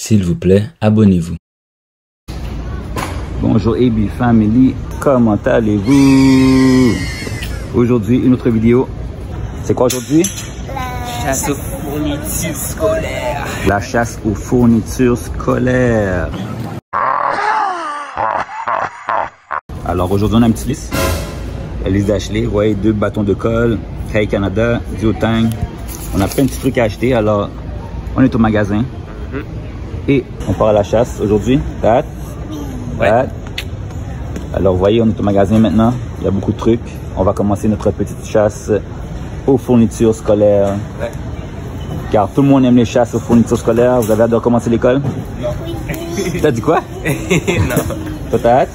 S'il vous plaît, abonnez-vous. Bonjour AB Family, comment allez-vous? Aujourd'hui, une autre vidéo. C'est quoi aujourd'hui? La chasse aux fournitures scolaires. La chasse aux fournitures scolaires. Alors aujourd'hui, on a une petite liste. La liste d'Ashley, vous voyez, 2 bâtons de colle, Kay hey Canada, Duo-Tang. On a plein de petits trucs à acheter, alors on est au magasin. Et on part à la chasse aujourd'hui. Alors vous voyez, on est au magasin maintenant. Il y a beaucoup de trucs. On va commencer notre petite chasse aux fournitures scolaires. Ouais. Car tout le monde aime les chasses aux fournitures scolaires. Vous avez hâte de recommencer l'école? Non. T'as dit quoi? Non. Toi, t'as hâte?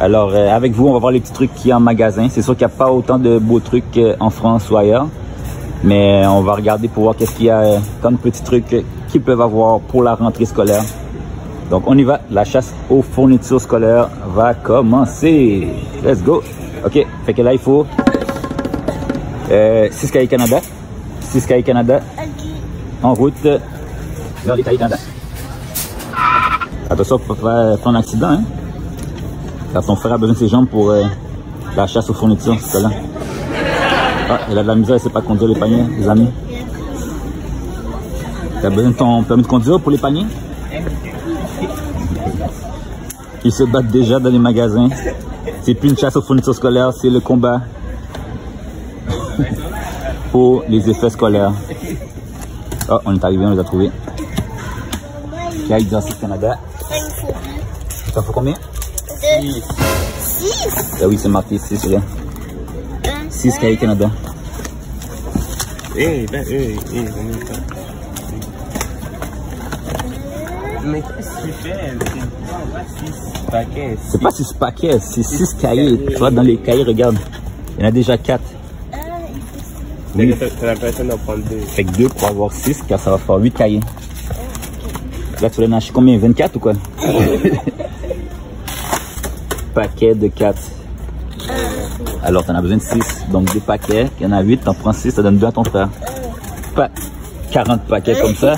Alors avec vous, on va voir les petits trucs qu'il y a en magasin. C'est sûr qu'il n'y a pas autant de beaux trucs en France ou ailleurs. Mais on va regarder pour voir qu'est-ce qu'il y a comme petits trucs qu'ils peuvent avoir pour la rentrée scolaire. Donc on y va, la chasse aux fournitures scolaires va commencer. Let's go! Ok, fait que là il faut 6 Kay hey Canada. 6 Kay hey Canada. En route vers les Kay hey Canada. Attention pour pas faire un accident, hein? Car ton frère a besoin de ses jambes pour la chasse aux fournitures scolaires. Ah, elle a de la misère, elle sait pas conduire les paniers, les amis. T'as besoin de ton permis de conduire pour les paniers? Ils se battent déjà dans les magasins. C'est plus une chasse aux fournitures scolaires, c'est le combat pour les effets scolaires. Ah, on est arrivé, on les a trouvés. Là, ils dansent au Canada. Ça fait combien? 6. Ah oui, c'est marqué 6, là. 6 Kay hey Canada. Mais qu'est-ce que tu fais? C'est pas 6 paquets. C'est pas 6 paquets, c'est 6 cahiers. Tu vois, dans les cahiers, regarde. Il y en a déjà 4. Oui. T'as l'impression d'en prendre 2. Fait que 2 pour avoir 6, car ça va faire 8 cahiers. Là, tu l'as acheté combien? 24 ou quoi? Paquet de 4. Alors, t'en as besoin de 6. Donc, 2 paquets. Il y en a 8. T'en prends 6. Ça donne 2 à ton frère. Pas 40 paquets comme ça.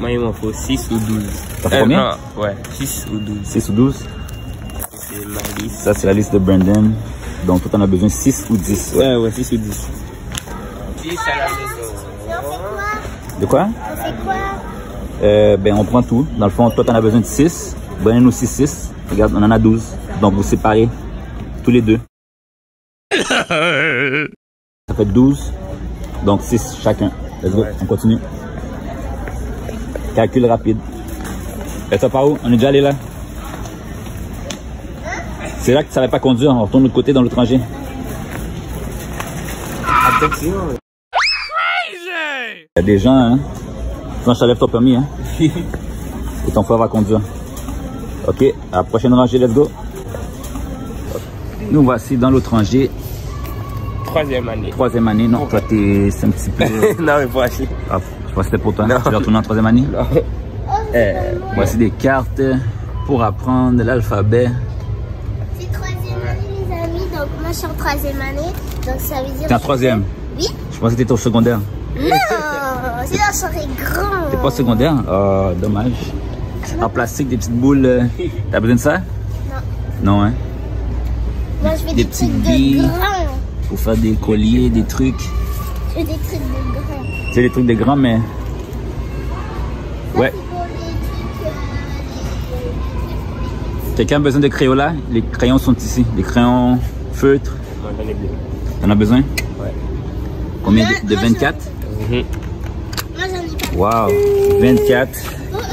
Moi, il m'en faut 6 ou 12. Ça fait combien? Non, ouais, 6 ou 12. 6 ou 12? C'est ma liste. Ça, c'est la liste de Brandon. Donc, toi, t'en as besoin 6 ou 10. Ouais, ouais, 6 ou 10. 10 à la maison. De quoi? Ben, on prend tout. Dans le fond, toi, t'en as besoin de 6. Brandon aussi 6. Regarde, on en a 12. Donc, vous séparez tous les deux. Ça fait 12, donc 6 chacun. Let's go, on continue. Calcul rapide. Et ça par où? On est déjà allé là? C'est là que tu savais pas conduire, on retourne de l'autre côté dans l'autre rangée. Attention! Il y a des gens, hein? Sinon, je t'enlève ton permis, hein? Et ton frère va conduire. Ok, à la prochaine rangée, let's go. Nous voici dans l'autre rangée. Troisième année, non, toi t'es un petit peu... Non, mais pour acheter. Ah, je crois que c'était pour toi. Non. Tu vas retourner en troisième année? Non. Voici des cartes pour apprendre l'alphabet. C'est troisième année, les amis, donc moi je suis en troisième année, donc ça veut dire... T'es en troisième? Oui. Je pensais que t'étais au secondaire. Non, c'est là, ça serait grand. T'es pas secondaire? Oh, dommage. En plastique, des petites boules, t'as besoin de ça? Non. Non, hein? Moi, je fais des petits billes pour faire des colliers, des trucs. Je fais des trucs de grands. Tu fais des trucs de grands, mais... Ça, ouais. Quelqu'un a besoin de crayons là? Les crayons sont ici. Les crayons feutres. J'en ai besoin. T'en as besoin? Ouais. Combien de 24? Moi, j'en ai pas. Wow. 24.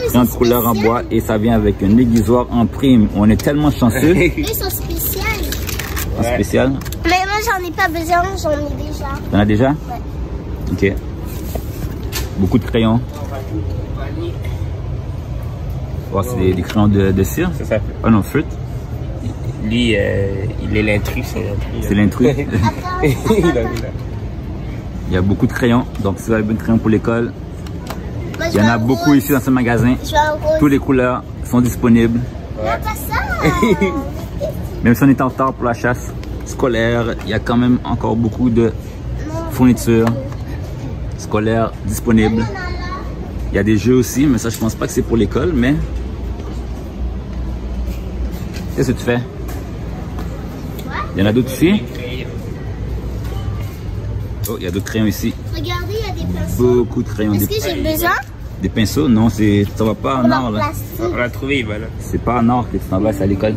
30 couleurs en bois et ça vient avec un aiguisoir en prime. On est tellement chanceux. Ils sont spéciaux. Spécial. Mais moi j'en ai pas besoin, j'en ai déjà. T'en as déjà? Ouais. Ok. Beaucoup de crayons. Oh, c'est des crayons de cire? C'est ça. Oh non, feutre. Lui, il est l'intrus. C'est l'intrus. Il y a beaucoup de crayons, donc si vous avez besoin de crayons pour l'école, il y en a beaucoup ici dans ce magasin. Toutes les couleurs sont disponibles. Ouais. Non, pas ça. Même si on est en retard pour la chasse scolaire, il y a quand même encore beaucoup de fournitures scolaires disponibles. Il y a des jeux aussi, mais ça, je pense pas que c'est pour l'école, mais... Qu'est-ce que tu fais? Il y en a d'autres ici? Oh, il y a d'autres crayons ici. Regardez, il y a des pinceaux. Beaucoup de crayons. Est-ce que j'ai besoin? Des pinceaux? Non, ça va pas en or, là. On va la trouver, voilà. C'est pas en or que tu t'envoies à l'école.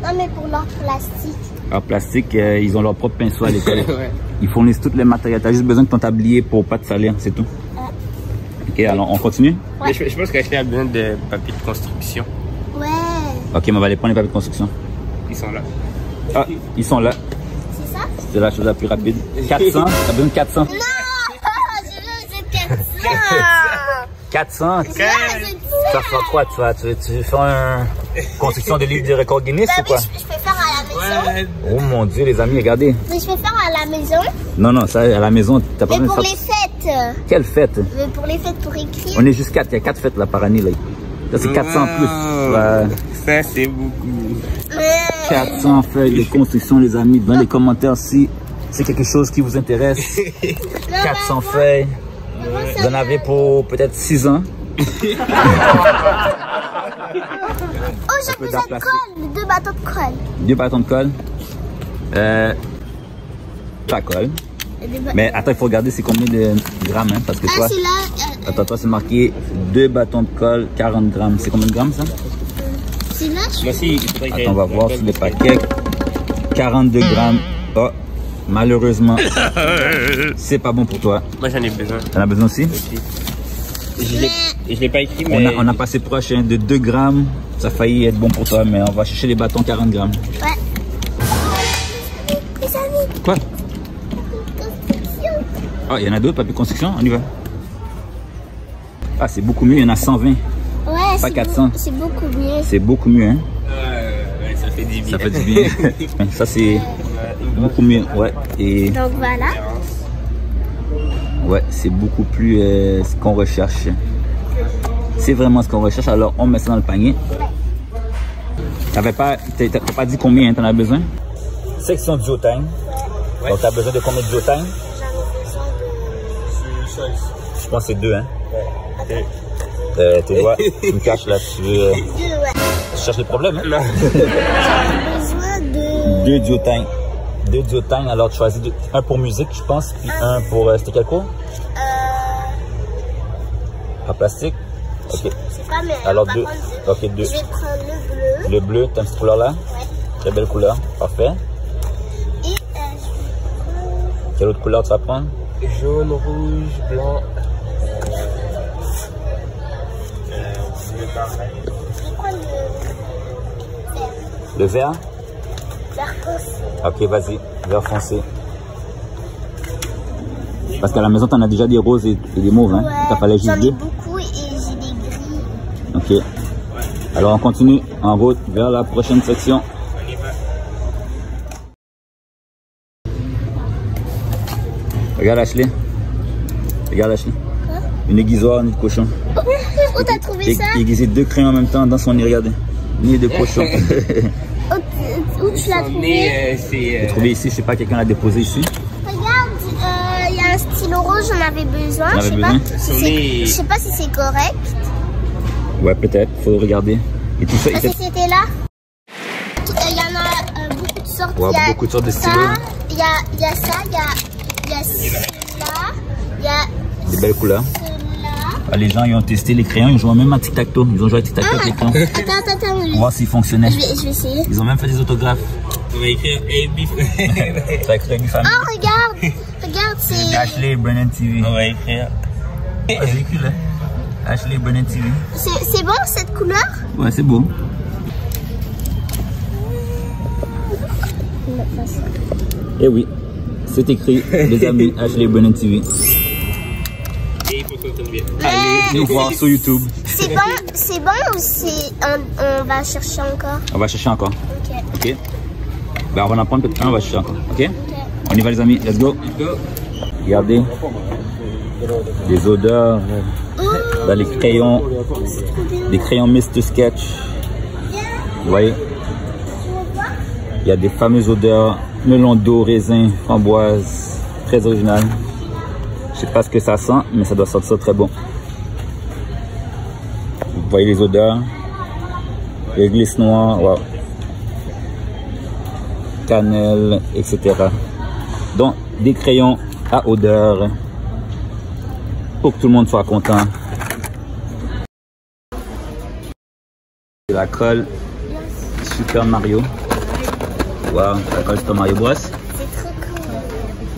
Non, mais pour l'or plastique. En plastique, ils ont leur propre pinceau à l'école. Ouais. Ils fournissent tous les matériels. T'as juste besoin de ton tablier pour pas te salir, c'est tout. Ouais. Ok, alors on continue? Ouais. Je pense qu'Ashley a besoin de papiers de construction. Ouais. Ok, mais on va aller prendre les papiers de construction. Ils sont là. Ah, ils sont là. C'est ça? C'est la chose la plus rapide. 400? T'as besoin de 400? Non! J'ai besoin de 400! 400? Ça fera quoi? Tu fais une construction de livre du record Guinness ou quoi? Je peux faire à la maison. Ouais. Oh mon Dieu, les amis, regardez. Mais je peux faire à la maison? Non, non, ça, à la maison, t'as pas besoin de... Mais pour les fêtes! Quelle fête? Mais pour les fêtes, pour écrire. On est juste 4, il y a 4 fêtes là, par année. Là, c'est 400 plus. Bah... Ça, c'est beaucoup. 400 feuilles de construction, les amis. Dans les commentaires, si c'est quelque chose qui vous intéresse. 400 feuilles. Vous en avez pour peut-être 6 ans. Oh, j'ai besoin de colle. 2 bâtons de colle. 2 bâtons de colle. Pas colle. Mais attends, il faut regarder c'est combien de grammes. Hein, parce que toi, attends, toi, c'est marqué 2 bâtons de colle, 40 grammes. C'est combien de grammes ça? Attends, on va voir sur le paquet. 42 grammes. Oh, malheureusement, c'est pas bon pour toi. Moi, j'en ai besoin. T'en as besoin aussi? Je l'ai pas écrit, mais... On a passé proche hein, de 2 grammes. Ça a failli être bon pour toi, mais on va chercher les bâtons 40 grammes. Ouais. Les amis. Quoi? Ah, il y en a d'autres, papier construction? On y va. Ah, c'est beaucoup mieux, il y en a 120. Ouais, pas 400. C'est beaucoup mieux. C'est beaucoup mieux, hein? Ouais, ça fait du bien. Ça fait du bien. Ça, c'est beaucoup mieux, ouais. Et... Donc voilà. Ouais, c'est beaucoup plus ce qu'on recherche. C'est vraiment ce qu'on recherche, alors on met ça dans le panier. T'avais pas, t'as pas dit combien hein, t'en as besoin? Section Duo-Tang. Ouais. Donc t'as besoin de combien de Duo-Tang? Je pense que c'est 2, hein? Ouais. Tes doigts, tu me caches là, tu cherches le problème, hein? Non. Deux Duo-Tang. Deux Duo-Tang, alors tu choisis deux. Un pour musique, je pense, puis un pour... C'était quel cours? En plastique? Ok. Pas, mais alors deux. Contre, ok, deux. Je vais prendre le bleu. Le bleu, t'as cette couleur-là? Ouais. Très belle couleur, parfait. Et je... Quelle autre couleur tu vas prendre? Jaune, rouge, blanc. Le vert? Vert foncé. Ok, vas-y, vert foncé. Parce qu'à la maison, t'en as déjà des roses et des mauves, hein? Ouais, t'as fallu juste deux? J'en ai beaucoup et j'ai des gris. Ok. Alors, on continue en route vers la prochaine section. Regarde Ashley. Regarde Ashley. Quoi? Une aiguisoire, une nid de cochon. Où t'as trouvé ça? Aiguisé 2 crayons en même temps dans son nid, regardez. Nid de cochon. Où tu l'as trouvé? J'ai trouvé ici, je sais pas, quelqu'un l'a déposé ici. Regarde, il y a un stylo rouge, j'en avais besoin. Je sais pas si c'est correct. Ouais, peut-être, faut regarder. Et tout ça, c'était là? Il y en a beaucoup de sortes. Ouais, beaucoup de sortes de stylos. Il y a ça, il y a celui-là, il y a... Des belles couleurs. Ah, les gens, ils ont testé les crayons, ils jouent même à tic-tac-toe. Ils ont joué à tic-tac-toe avec les crayons. Attends. Pour voir s'ils fonctionnaient. Je vais essayer. Ils ont même fait des autographes. Tu vas écrire AB Family. Tu vas écrire AB Family. Oh, regarde, c'est... Ashley et Brennan TV. On va écrire... Vas-y, écris là. Ashley et Brennan TV. C'est bon, cette couleur? Ouais, c'est beau. Eh oui. C'est écrit, les amis, Ashley et Brennan TV. Et il faut que ça tombe bien. Allez nous voir sur YouTube. C'est bon ou c'est... On va chercher encore? On va chercher encore. Ok. Ben, on va en prendre peut-être un, on va chercher encore. Ok? On y va les amis, let's go. Regardez. Des odeurs. Dans les crayons. Des crayons Mister Sketch. Vous voyez? Il y a des fameuses odeurs. Melon d'eau, raisin, framboise. Très original. Je sais pas ce que ça sent, mais ça doit sentir très bon. Vous voyez les odeurs. L'église noire, wow. Cannelle, etc. Donc, des crayons à odeur pour que tout le monde soit content. De la colle Super Mario. Wow, la colle Super Mario Bros.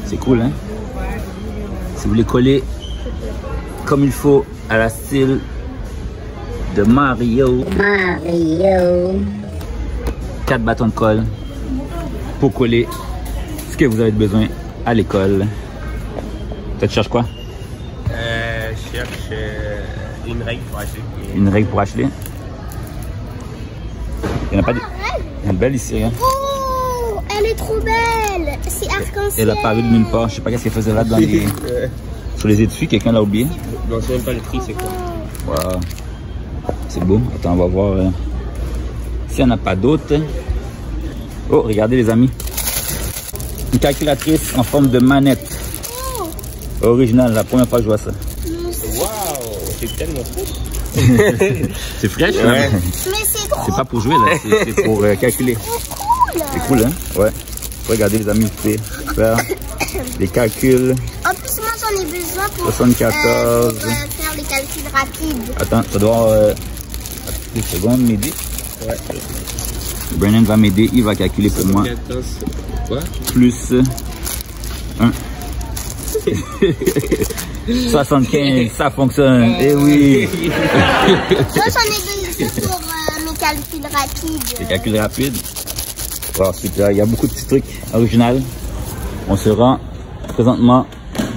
C'est cool, hein? Si vous voulez coller comme il faut à la style de Mario. 4 bâtons de colle pour coller ce que vous avez besoin à l'école. Tu cherches quoi? Je cherche une règle pour Ashley. Une règle pour Ashley? Il n'y en a pas de... Il y en a belle ici, hein? Oh! Elle est trop belle! C'est arc-en-ciel! Elle a paru de nulle part. Je sais pas qu'est-ce qu'elle faisait là dans les... Sur les études, quelqu'un l'a oublié? Non, c'est même pas le tri, c'est quoi? Wow. C'est beau. Attends, on va voir s'il n'y en a pas d'autres. Oh, regardez les amis. Une calculatrice en forme de manette. Oh. Original, la première fois que je vois ça. Waouh, c'est tellement cool. C'est fraîche, ouais. Hein? Mais c'est trop. C'est pas pour jouer, là. C'est pour calculer. C'est cool, hein? Ouais. Regardez les amis, vous pouvez faire des calculs. En plus, moi, j'en ai besoin pour 74. Faire les calculs rapides. Attends, ça doit... 2 secondes, m'aider. Ouais. Brennan va m'aider, il va calculer pour moi. 14, quoi? Plus 1. 75, ça fonctionne. Eh oui. Moi, j'en ai besoin pour mes calculs rapides. Les calculs rapides. Alors, super, il y a beaucoup de petits trucs originaux. On se rend présentement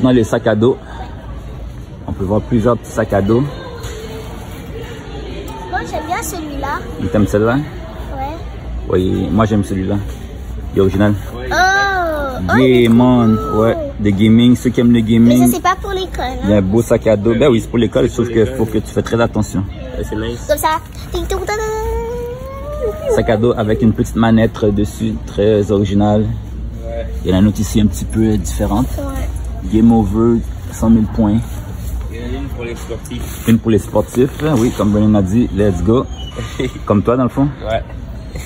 dans les sacs à dos. On peut voir plusieurs petits sacs à dos. Moi, j'aime bien celui-là. Tu aimes celui-là? Ouais. Oui, moi j'aime celui-là. Il est original. Oh! Game on, ouais, de gaming. Ceux qui aiment le gaming. Mais ça, c'est pas pour l'école. Il y a un beau sac à dos. Ben oui, c'est pour l'école, sauf qu'il faut que tu fais très attention. C'est nice. Comme ça. Sac à dos avec une petite manette dessus, très originale. Ouais. Il y en a une autre ici un petit peu différente. Ouais. Game over, 100 000 points. Il y en a une pour les sportifs. Une pour les sportifs, oui, comme Brennan a dit, let's go. Comme toi dans le fond. Ouais.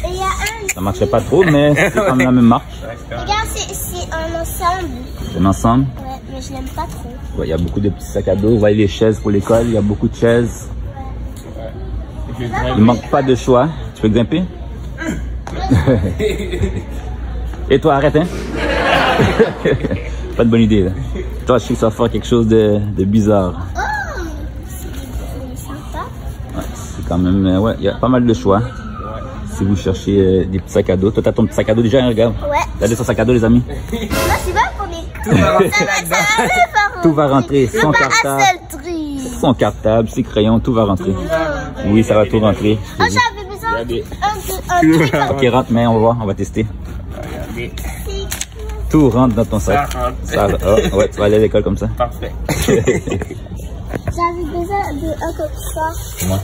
Il y a un... Ça marchait pas trop, mais c'est quand même la même marque. Ouais, regarde, c'est un ensemble. C'est un ensemble? Ouais, mais je l'aime pas trop. Ouais, il y a beaucoup de petits sacs à dos. Vous voyez les chaises pour l'école, il y a beaucoup de chaises. Ouais. Ouais. Il manque pas de choix. Tu peux grimper? Et toi, arrête, hein? Pas de bonne idée, là. Toi, je sais que ça va faire quelque chose de bizarre. Oh! C'est sympa. Ouais, c'est quand même... ouais, il y a pas mal de choix. Si vous cherchez des petits sacs à dos. Toi, t'as ton petit sac à dos déjà, hein, regarde. Ouais. Regardez son sac à dos, les amis. Moi, c'est bon pour les... Tout va rentrer. Son cartable. Son cartable, ses crayons, tout va rentrer. Oui, ça va tout rentrer. Ok, rentre, mais on va voir, on va tester. Regardez. Tout rentre dans ton sac. Ça rentre. Ça, oh, ouais, tu vas aller à l'école comme ça. Parfait. J'avais besoin de un comme ça. Ouais.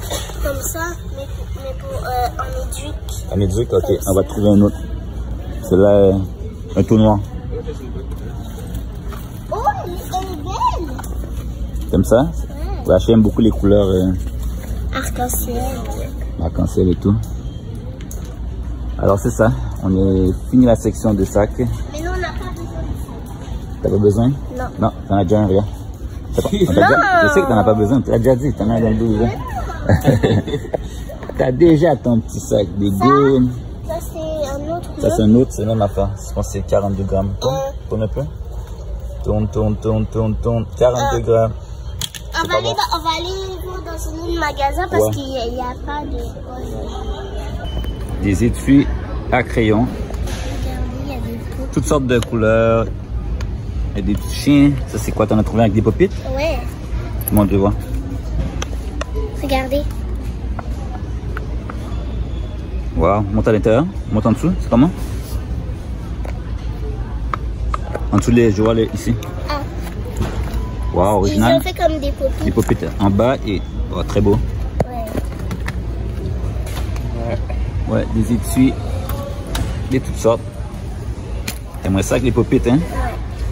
Comme ça, mais pour un éduc. Un éduc, ok, comme on va trouver un autre. C'est là, un tout noir. Oh, elle est belle. T'aimes ça? Ouais. Ouais, j'aime beaucoup les couleurs. Arc-en-ciel. Arc-en-ciel et tout. Alors c'est ça, on est fini la section de sacs. Mais nous on n'a pas besoin de ça. T'as pas besoin? Non. Non, t'en as déjà un, regarde. Je sais que t'en as pas besoin, tu l'as déjà dit, t'en as dans le dos. T'as déjà ton petit sac, des gouttes. Ça c'est un autre. Ça c'est un autre, c'est même affaire. Je pense que c'est 42 grammes. Tourne un peu. Tourne. 42 grammes. On va aller voir dans un magasin parce qu'il n'y a pas de... Des étuis à crayon. Regardez, il y a des toutes sortes de couleurs. Il y a des petits chiens. Ça, c'est quoi? T'en as trouvé avec des pop-its? Ouais. Comment tu vois? Regardez. Waouh, monte à l'intérieur. Monte en dessous. C'est comment? En dessous, je vois les, ici. Ah. Waouh, original. Ils ont fait comme des pop-its. Des pop-its en bas et oh, très beau. Ouais, des étuis de toutes sortes. T'aimerais ça avec les pop-its, hein? Ouais.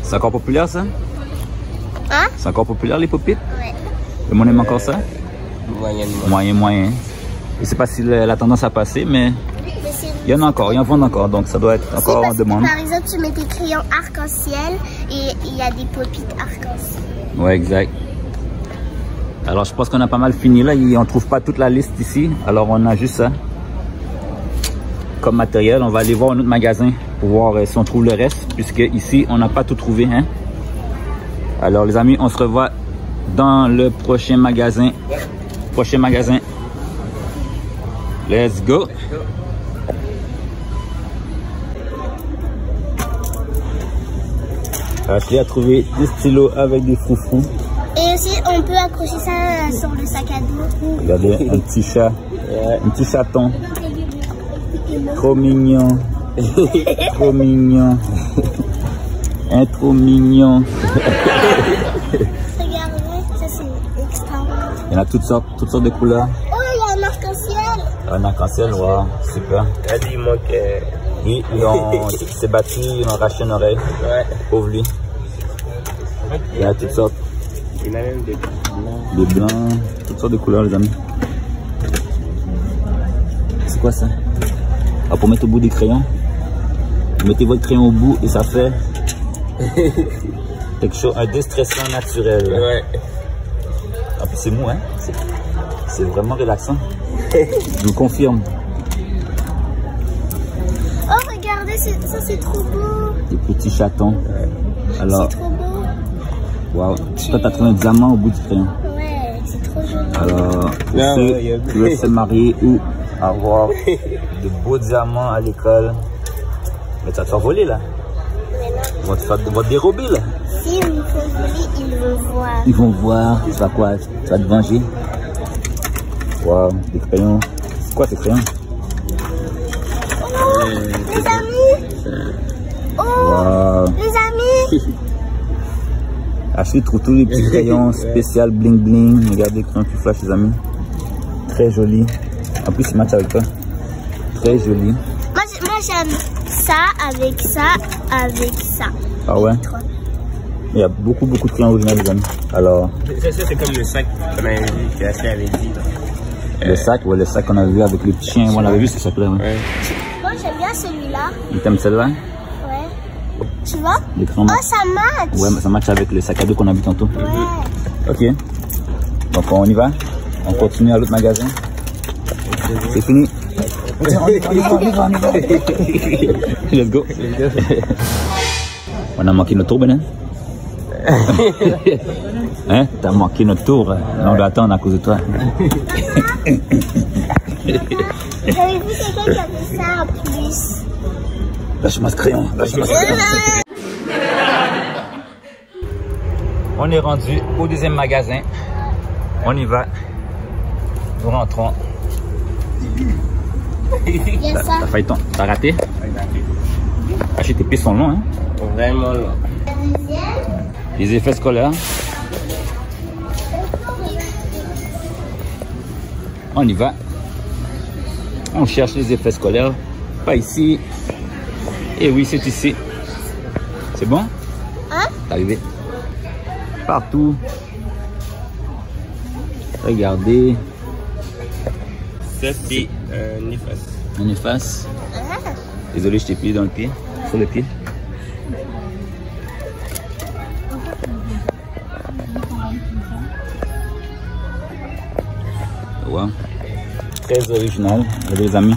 C'est encore populaire, ça? Hein? C'est encore populaire, les pop-its? Ouais. Le monde aime encore ça? Moyen. Je ne sais pas si la tendance a passé, mais il y en a encore, il y en vend encore, donc ça doit être encore en demande. Par exemple, tu mets tes crayons arc-en-ciel et il y a des pop-it arc-en-ciel. Ouais, exact. Alors je pense qu'on a pas mal fini là, on ne trouve pas toute la liste ici, alors on a juste ça comme matériel. On va aller voir un autre magasin pour voir si on trouve le reste, puisque ici on n'a pas tout trouvé, hein? Alors les amis, on se revoit dans le prochain magasin. Let's go! Ashley a trouvé des stylos avec des froufrous. Et aussi, on peut accrocher ça sur le sac à dos. Regardez, un petit chat. Un petit chaton. Trop mignon. Trop mignon. Un trop mignon. Regardez, ça c'est extra. Il y en a toutes sortes de couleurs. Oh, il y a un arc-en-ciel. Un arc-en-ciel, wow, super. Il manquait. Oui, il s'est battu, il a arraché une oreille. Ouais. Pauvre lui. Il y a toutes sortes. Il y a même des blancs. Des blancs, toutes sortes de couleurs, les amis. C'est quoi ça? Ah, pour mettre au bout des crayons. Mettez votre crayon au bout et ça fait quelque chose, un déstressant naturel. Ouais. Ah, puis c'est mou, hein? C'est vraiment relaxant. Je vous confirme. Oh, regardez, ça c'est trop beau. Des petits chatons. Alors. C'est trop beau. Waouh, toi t'as trouvé un diamant au bout du crayon. Ouais, c'est trop joli. Alors, pour ceux qui veulent se marier ou avoir de beaux diamants à l'école, mais ça te fait voler là. Ils vont te dérober là. Si ils me font voler, ils vont voir. Ils vont voir, tu vas quoi? Tu vas te venger? Waouh, des crayons. C'est quoi ces crayons? Oh, les amis! Oh, wow. Les amis! Achille trouve tous les petits crayons spécial bling bling. Regardez comment tu flashes, les amis. Très joli. En plus, il match avec toi. Très joli. Moi j'aime ça, avec ça. Ah ouais? Il y a beaucoup de crayons originaux, les amis. Alors. Ça, c'est comme le sac qu'on avait vu, que Ashley avait dit. Le sac, ouais, le sac qu'on avait vu avec le petit chien. On l'avait vu, ça s'appelait. Ouais. Moi j'aime bien celui-là. Tu aimes celle-là? Tu vois? Oh, ça match! Ouais, mais ça match avec le sac à dos qu'on a vu tantôt. Ouais. Ok. Donc, on y va? On continue à l'autre magasin? C'est fini? On y va! Let's go! On a manqué notre tour, Brennan? Hein? T'as manqué notre tour. On doit attendre à cause de toi. J'avais vu quelqu'un qui avait ça en plus. Lâche-moi ce crayon, lâche-moi ce crayon. On est rendu au deuxième magasin. On y va. Nous rentrons. T'as failli tomber. T'as raté? Achille, tes pieds sont longs, hein? Vraiment longs. Les effets scolaires. On y va. On cherche les effets scolaires. Pas ici. Et oui, c'est ici. C'est bon? Hein? T'es arrivé. Partout. Regardez. Ça, c'est un efface. Un efface? Ah. Désolé, je t'ai plié dans le pied. Sur le pied. Wow. Très original, les amis.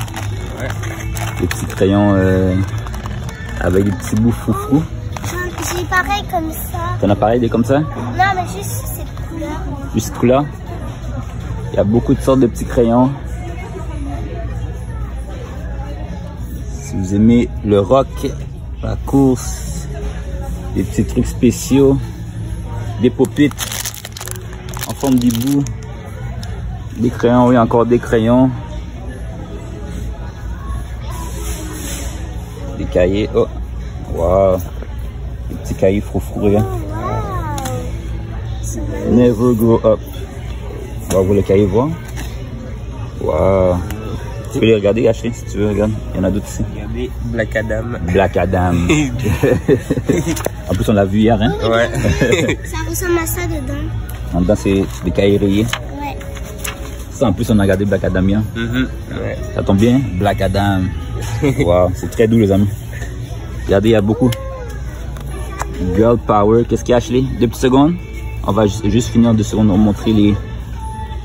Ouais. Les petits crayons... avec des petits bouts foufou. J'ai pareil comme ça. T'en as pareil des comme ça? Non, mais juste cette couleur. Juste couleur? Il y a beaucoup de sortes de petits crayons. Si vous aimez le rock, la course, des petits trucs spéciaux, des pop-it en forme d'hibou, des crayons, oui, encore des crayons. Des cahiers, oh, wow, des petits cahiers froufrous, regarde. Oh, wow. Never grow up. On va vous les cahiers voir. Wow. Tu peux les regarder, Ashley, si tu veux, regarde. Il y en a d'autres ici. Regardez, Black Adam. Black Adam. En plus, on l'a vu hier, hein? Ouais. Ça ressemble à ça dedans. En dedans, c'est des cahiers rayés. Ouais. Ça, en plus, on a regardé Black Adam bien. Ouais. Ça tombe bien, Black Adam. Wow, c'est très doux, les amis. Regardez, il y a beaucoup. Girl Power. Qu'est-ce qu'il y a, Ashley? 2 petites secondes. On va juste finir en 2 secondes. On va montrer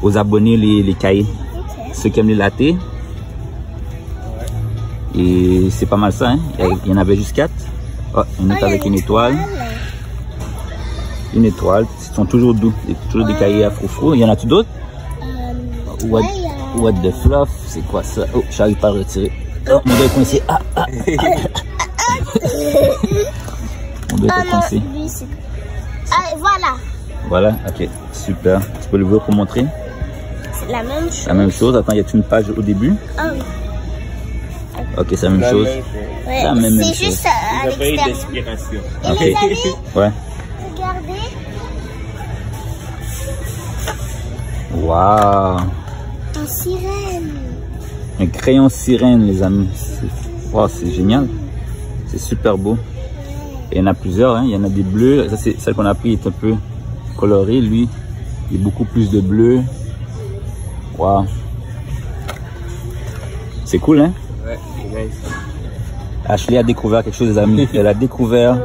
aux abonnés les cahiers. Okay. Ceux qui aiment les latés. Et c'est pas mal ça, hein? Il y en avait juste 4. Oh, on est avec une étoile. Une étoile. Ils sont toujours doux. Toujours des cahiers à froufrou. Il y en a-tu d'autres? What the fluff? C'est quoi ça? Oh, j'arrive pas à retirer. Oh, mon doigt est coincé. Mon doigt est coincé. Voilà. Voilà, ok. Super. Tu peux l'ouvrir pour montrer? C'est la même chose. La même chose. Attends, y a-t-il une page au début? Ah oui. Ok, c'est la même chose. Ouais, la même chose. C'est juste à l'extérieur. Et okay. Les amis, ouais. Regardez. Waouh. Une sirène. Un crayon sirène, les amis. Wow, c'est génial. C'est super beau. Et il y en a plusieurs, hein. Il y en a des bleus. Ça, c'est celle qu'on a pris, est un peu colorée. Lui, il y a beaucoup plus de bleu. Waouh. C'est cool, hein? Ashley a découvert quelque chose, les amis. Elle a découvert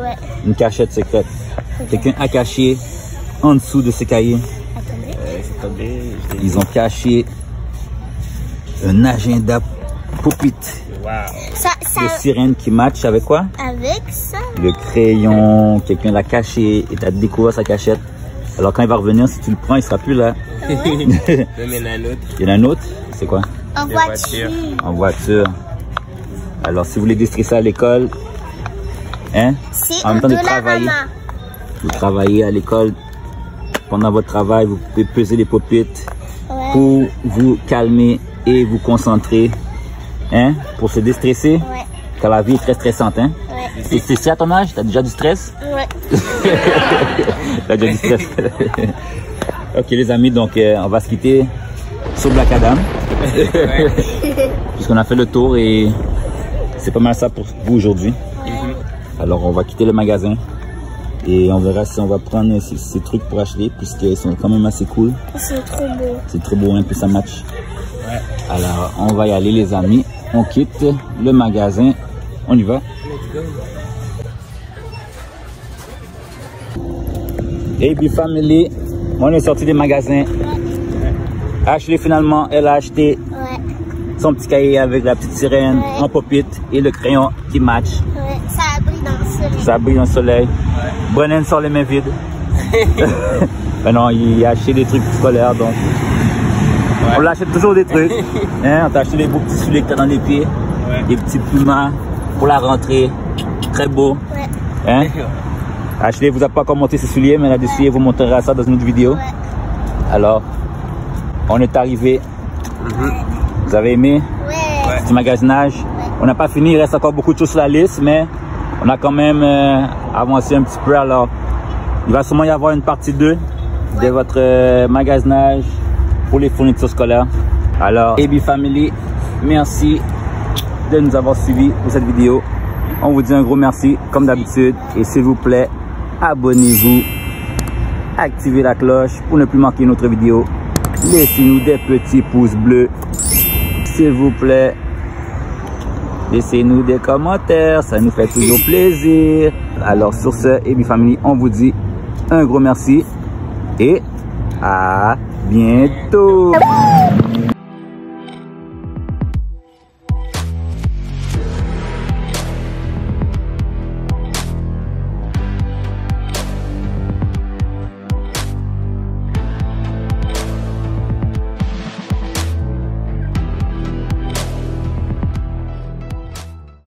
une cachette secrète. Quelqu'un a caché en dessous de ces cahiers. Ils ont caché un agenda pop-it. Wow. Des sirènes qui matchent avec quoi? Avec ça. Le crayon. Quelqu'un l'a caché et t'as découvert sa cachette. Alors quand il va revenir, si tu le prends, il sera plus là. Ouais. Il y en a un autre. Il y en a un autre. C'est quoi? En voiture. En voiture. Alors, si vous voulez déstresser ça à l'école, hein, en même temps de travailler, vous travaillez à l'école, pendant votre travail, vous pouvez peser les pop-it pour vous calmer et vous concentrer, hein, pour se déstresser, car la vie est très stressante, hein. C'est stressé à ton âge? T'as déjà du stress? Ouais. T'as déjà du stress. Ok, les amis, donc, on va se quitter sur Black Adam. Puisqu'on a fait le tour et... C'est pas mal ça pour vous aujourd'hui. Alors on va quitter le magasin et on verra si on va prendre ces trucs pour acheter puisqu'ils sont quand même assez cool. C'est trop beau. C'est trop beau, hein, puis ça match. Ouais. Alors on va y aller les amis. On quitte le magasin. On y va. AB Family, on est sorti des magasins. Ashley finalement, elle a acheté. Son petit cahier avec la petite sirène en pop-it et le crayon qui match. Ouais, ça brille dans le soleil. Ça brille dans le soleil. Ouais. Brennan sort les mains vides. Ben non, il a acheté des trucs scolaires donc. Ouais. On l'achète toujours des trucs. Hein, on t'a acheté des beaux petits souliers que t'as dans les pieds. Ouais. Des petits pumas pour la rentrée. Très beau. Ouais. Hein? Ashley vous a pas encore monté ses souliers, mais là-dessus, vous montrera ça dans une autre vidéo. Ouais. Alors, on est arrivé. Vous avez aimé? Ouais. C'est du magasinage. Ouais. On n'a pas fini, il reste encore beaucoup de choses sur la liste, mais on a quand même avancé un petit peu. Alors, il va sûrement y avoir une partie 2 de votre magasinage pour les fournitures scolaires. Alors, AB Family, merci de nous avoir suivis pour cette vidéo. On vous dit un gros merci, comme d'habitude. Et s'il vous plaît, abonnez-vous, activez la cloche pour ne plus manquer notre vidéo. Laissez-nous des petits pouces bleus. S'il vous plaît, laissez-nous des commentaires, ça nous fait toujours plaisir. Alors sur ce, AB Family, on vous dit un gros merci et à bientôt.